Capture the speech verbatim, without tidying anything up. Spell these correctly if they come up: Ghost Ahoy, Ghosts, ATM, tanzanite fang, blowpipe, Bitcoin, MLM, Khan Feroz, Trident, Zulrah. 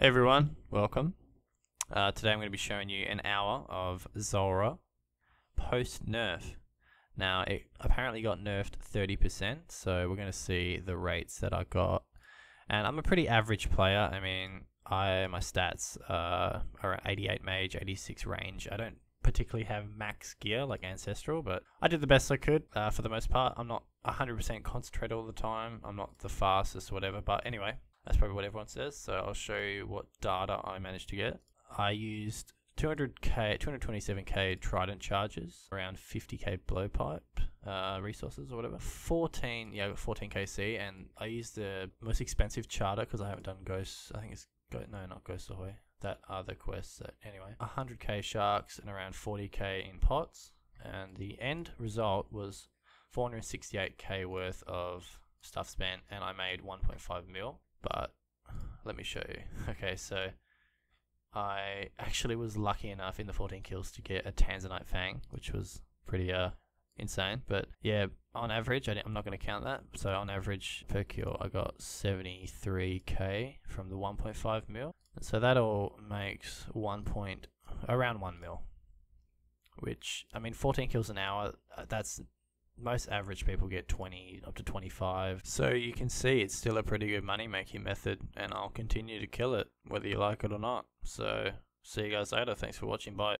Hey everyone, welcome. Uh, today I'm going to be showing you an hour of Zulrah post-nerf. Now it apparently got nerfed thirty percent, so we're going to see the rates that I got. And I'm a pretty average player. I mean, I my stats uh, are eighty-eight mage, eighty-six range. I don't particularly have max gear like Ancestral, but I did the best I could uh, for the most part. I'm not one hundred percent concentrated all the time. I'm not the fastest or whatever, but anyway. That's probably what everyone says, so I'll show you what data I managed to get. I used two hundred K, two hundred twenty-seven K Trident charges, around fifty K blowpipe uh, resources or whatever. fourteen, yeah, fourteen K C, and I used the most expensive charter because I haven't done Ghosts. I think it's Go, no, not Ghost Ahoy. That other quest. So anyway, one hundred K sharks and around forty K in pots, and the end result was four hundred sixty-eight K worth of stuff spent, and I made one point five mil. But let me show you. Okay, so I actually was lucky enough in the fourteen kills to get a tanzanite fang, which was pretty uh insane. But yeah, on average, I I'm not going to count that. So on average per kill, I got seventy-three K from the one point five mil. So that all makes one point around one mil, which I mean, fourteen kills an hour. That's most average people get twenty up to twenty-five, so you can see it's still a pretty good money making method, and I'll continue to kill it whether you like it or not. So see you guys later, thanks for watching, bye.